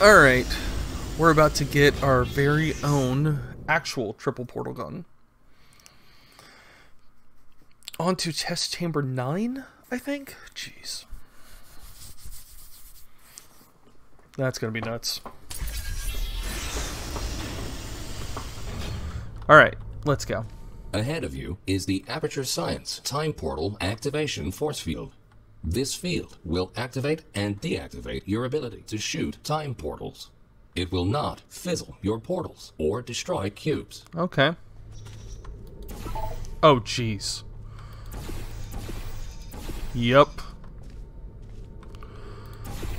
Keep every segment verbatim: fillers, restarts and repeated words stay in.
Alright, we're about to get our very own actual triple portal gun. On to test chamber nine, I think? Jeez. That's gonna be nuts. Alright, let's go. Ahead of you is the Aperture Science Time Portal Activation Force Field. This field will activate and deactivate your ability to shoot time portals. It will not fizzle your portals or destroy cubes. Okay. Oh, jeez. Yep.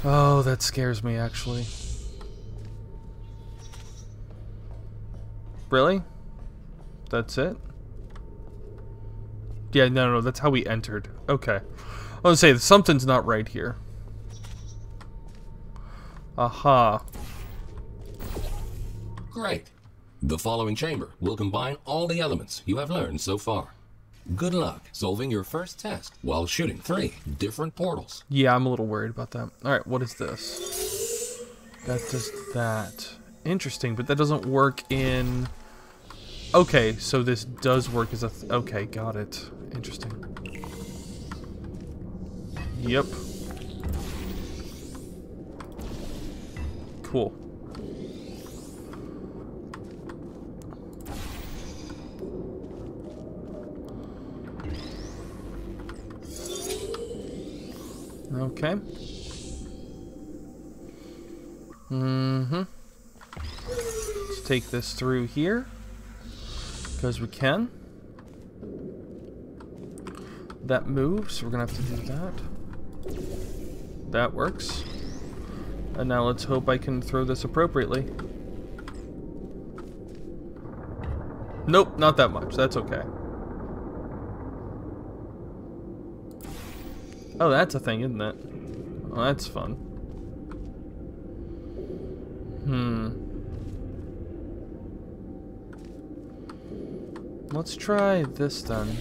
Oh, that scares me, actually. Really? That's it? Yeah, no, no, that's how we entered. Okay. I was gonna say, something's not right here. Aha. Great. The following chamber will combine all the elements you have learned so far. Good luck solving your first test while shooting three different portals. Yeah, I'm a little worried about that. Alright, what is this? That does that. Interesting, but that doesn't work in... Okay, so this does work as a... Th okay, got it. Interesting. Yep. Cool. Okay. Mm-hmm. Let's take this through here. Because we can. That moves, so we're gonna have to do that. That works. And now let's hope I can throw this appropriately. Nope, not that much. That's okay. Oh, that's a thing, isn't it? Well, that's fun. Hmm. Let's try this then.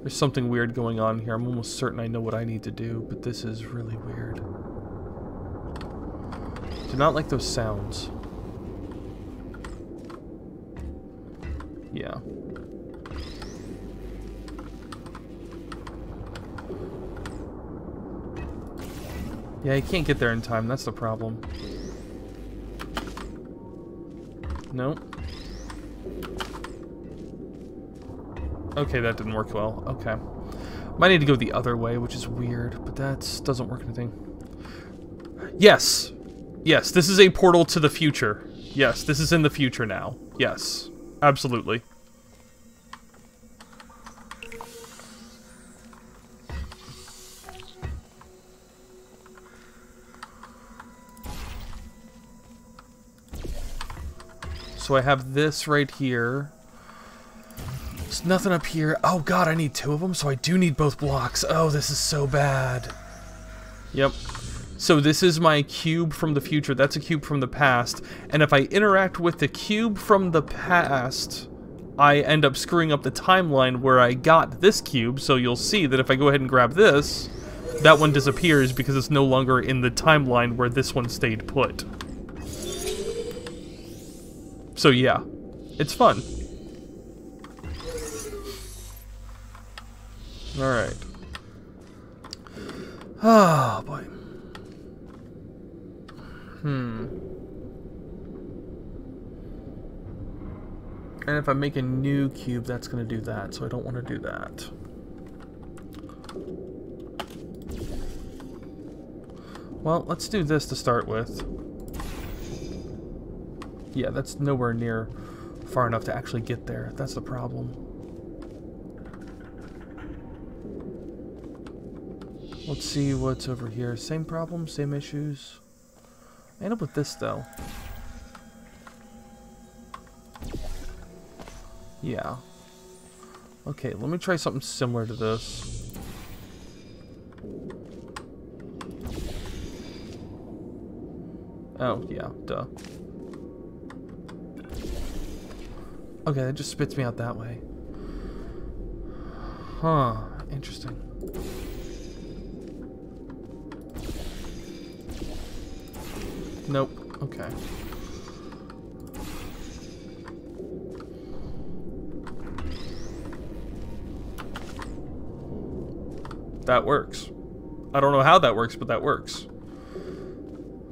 There's something weird going on here. I'm almost certain I know what I need to do, but this is really weird. Do not like those sounds. Yeah. Yeah, I can't get there in time. That's the problem. Nope. Okay, that didn't work well. Okay. Might need to go the other way, which is weird, but that doesn't work anything. Yes! Yes, this is a portal to the future. Yes, this is in the future now. Yes, absolutely. So I have this right here. There's nothing up here. Oh god, I need two of them, so I do need both blocks. Oh, this is so bad. Yep. So this is my cube from the future. That's a cube from the past. And if I interact with the cube from the past, I end up screwing up the timeline where I got this cube. So you'll see that if I go ahead and grab this, that one disappears because it's no longer in the timeline where this one stayed put. So yeah, it's fun. Alright. Oh, boy. Hmm. And if I make a new cube, that's going to do that, so I don't want to do that. Well, let's do this to start with. Yeah, that's nowhere near far enough to actually get there. That's the problem. Let's see what's over here. Same problem, same issues. I end up with this though. Yeah. Okay, let me try something similar to this. Oh, yeah, duh. Okay, that just spits me out that way. Huh, interesting. Nope, okay. That works. I don't know how that works, but that works.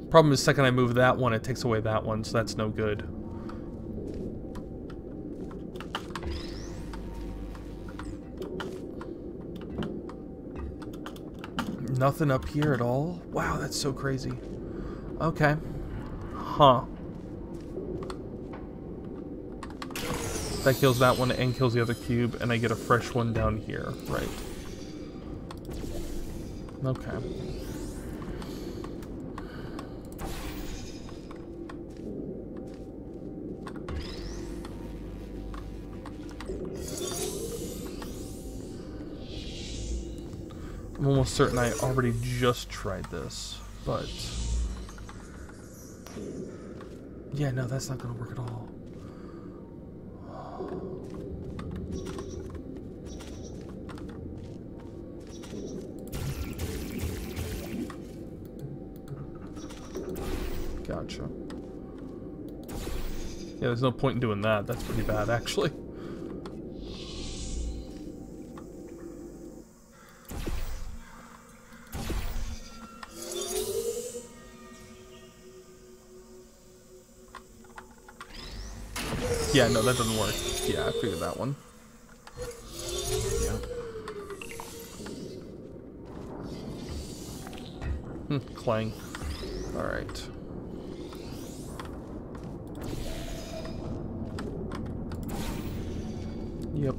Problem is, the second I move that one, it takes away that one, so that's no good. Nothing up here at all? Wow, that's so crazy. Okay. Huh. That kills that one and kills the other cube, and I get a fresh one down here. Right. Okay. I'm almost certain I already just tried this, but... yeah, no, that's not gonna work at all. Gotcha. Yeah, there's no point in doing that. That's pretty bad, actually. Yeah, no, that doesn't work. Yeah, I figured that one. Yeah. Hmm, clang. Alright. Yep.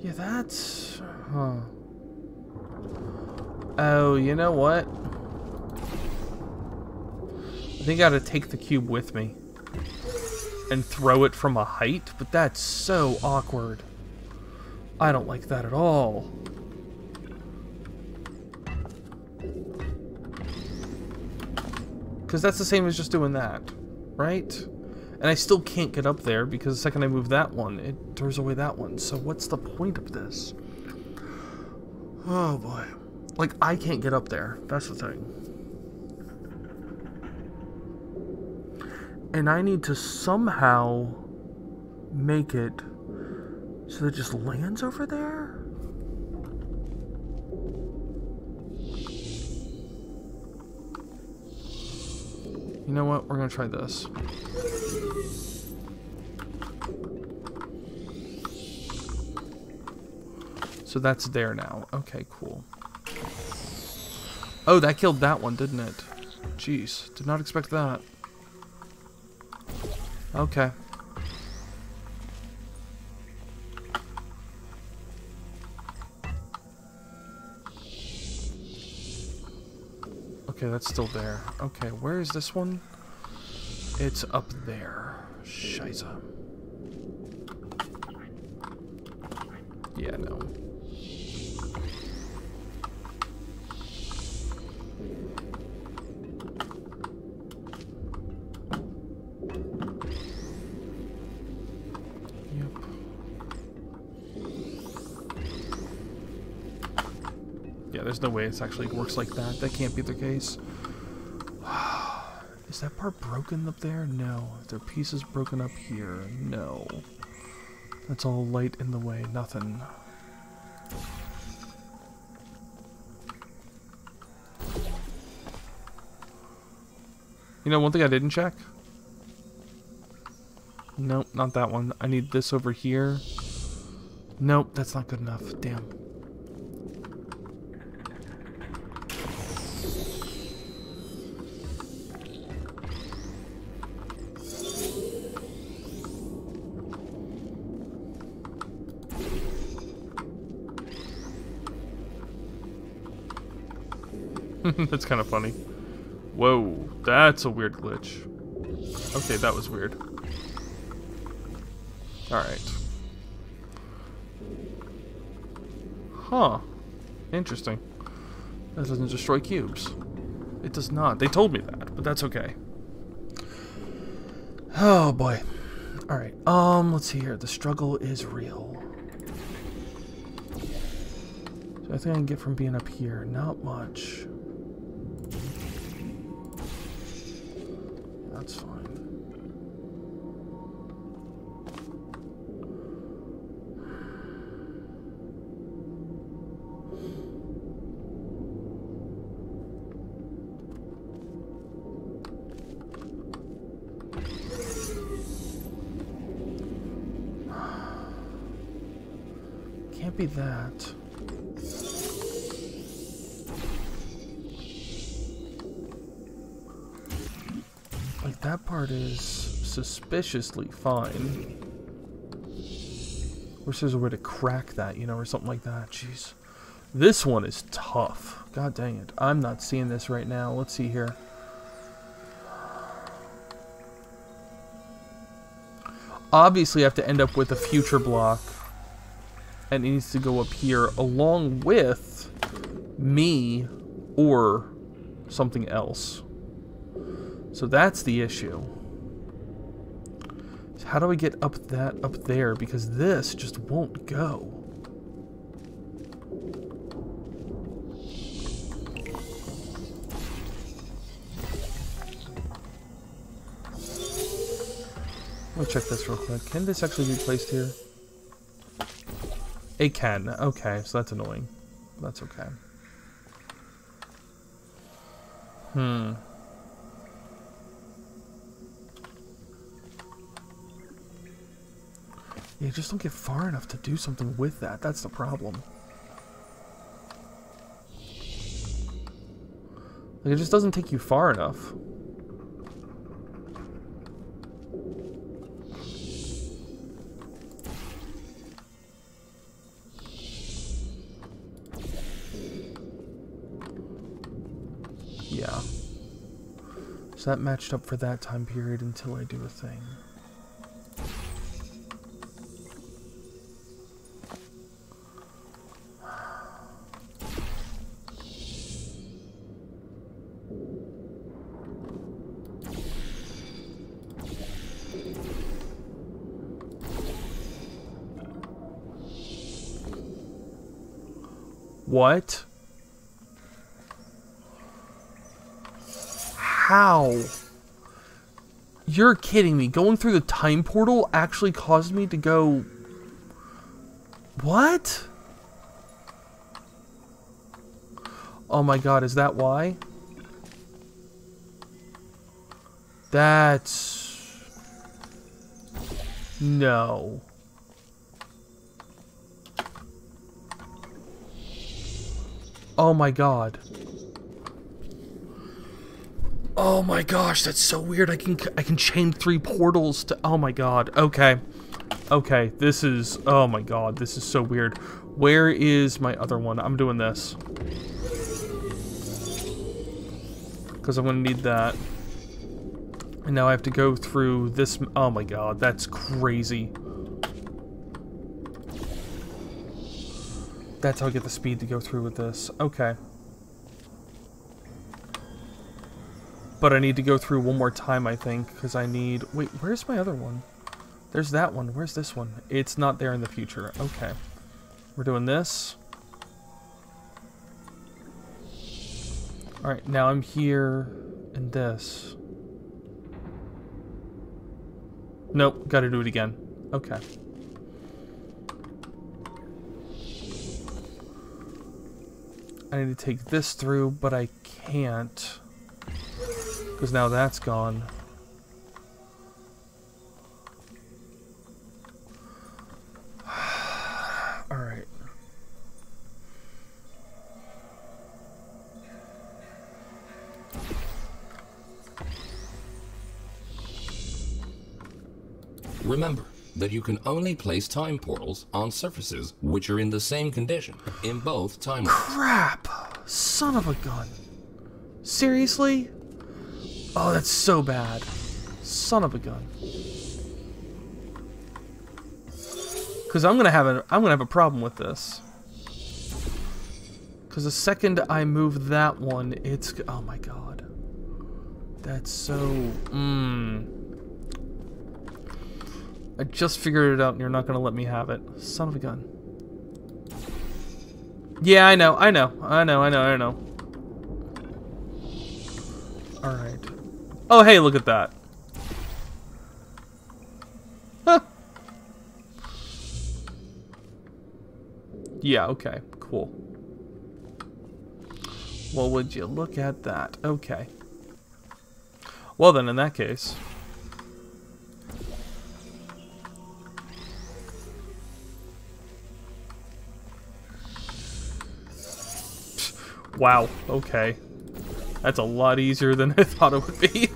Yeah, that's... huh. Oh, you know what? I think I gotta take the cube with me. And throw it from a height? But that's so awkward. I don't like that at all. Because that's the same as just doing that, right? And I still can't get up there because the second I move that one, it throws away that one. So what's the point of this? Oh boy. Like, I can't get up there. That's the thing. And I need to somehow make it so it just lands over there? You know what? We're gonna try this. So that's there now. Okay, cool. Oh, that killed that one, didn't it? Jeez, did not expect that. Okay. Okay, that's still there. Okay, where is this one? It's up there. Scheiße. Yeah, no. There's no way it actually works like that. That can't be the case. Is that part broken up there? No. There are pieces broken up here. No. That's all light in the way. Nothing. You know, one thing I didn't check? Nope, not that one. I need this over here. Nope, that's not good enough. Damn. That's kind of funny. Whoa, that's a weird glitch. Okay, that was weird. Alright. Huh. Interesting. That doesn't destroy cubes. It does not. They told me that, but that's okay. Oh boy. Alright, um, let's see here. The struggle is real. So I think I can get from being up here. Not much. That's fine. Can't be that. Like, that part is suspiciously fine. Wish there's a way to crack that, you know, or something like that. Jeez. This one is tough. God dang it. I'm not seeing this right now. Let's see here. Obviously, I have to end up with a future block. And it needs to go up here along with me or something else. So that's the issue. So how do we get up that up there? Because this just won't go. Let me check this real quick. Can this actually be placed here? It can. Okay, so that's annoying. That's okay. Hmm. You just don't get far enough to do something with that. That's the problem. Like, it just doesn't take you far enough. Yeah. So that matched up for that time period until I do a thing. What? How? You're kidding me. Going through the time portal actually caused me to go... What? Oh my god, is that why? That's... No. Oh my god. Oh my gosh, that's so weird. I can I can chain three portals to... Oh my god. Okay. Okay, this is... Oh my god, this is so weird. Where is my other one? I'm doing this. Because I'm going to need that. And now I have to go through this... Oh my god, that's crazy. That's how I get the speed to go through with this. Okay. But I need to go through one more time, I think, because I need... Wait, where's my other one? There's that one. Where's this one? It's not there in the future. Okay. We're doing this. Alright, now I'm here in this. Nope, gotta do it again. Okay. I need to take this through, but I can't. Because now that's gone. Alright. Remember that you can only place time portals on surfaces which are in the same condition in both time portals. Crap! Son of a gun. Seriously? Oh, that's so bad. Son of a gun. Cause I'm gonna have a I'm gonna have a problem with this. Because the second I move that one, it's... Oh my god. That's so... Mmm. I just figured it out and you're not going to let me have it. Son of a gun. Yeah, I know, I know, I know, I know, I know. Alright. Oh, hey, look at that. Huh. Yeah, okay, cool. Well, would you look at that? Okay. Well then, in that case... Wow, okay. That's a lot easier than I thought it would be.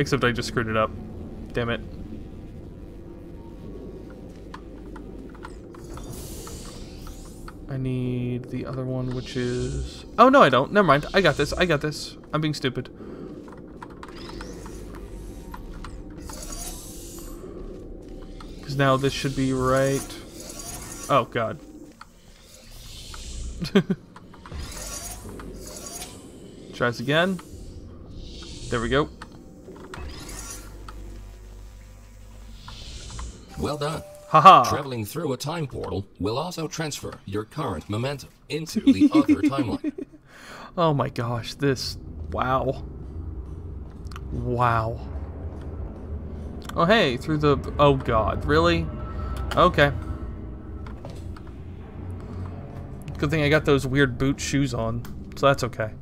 Except I just screwed it up. Damn it. I need the other one, which is... Oh, no, I don't. Never mind. I got this. I got this. I'm being stupid. Because now this should be right... Oh, God. Tries again. There we go. Well done. Haha. Traveling through a time portal will also transfer your current momentum into the other timeline. Oh my gosh, this. Wow. Wow. Oh hey, through the. Oh god, really? Okay. Good thing I got those weird boot shoes on, so that's okay.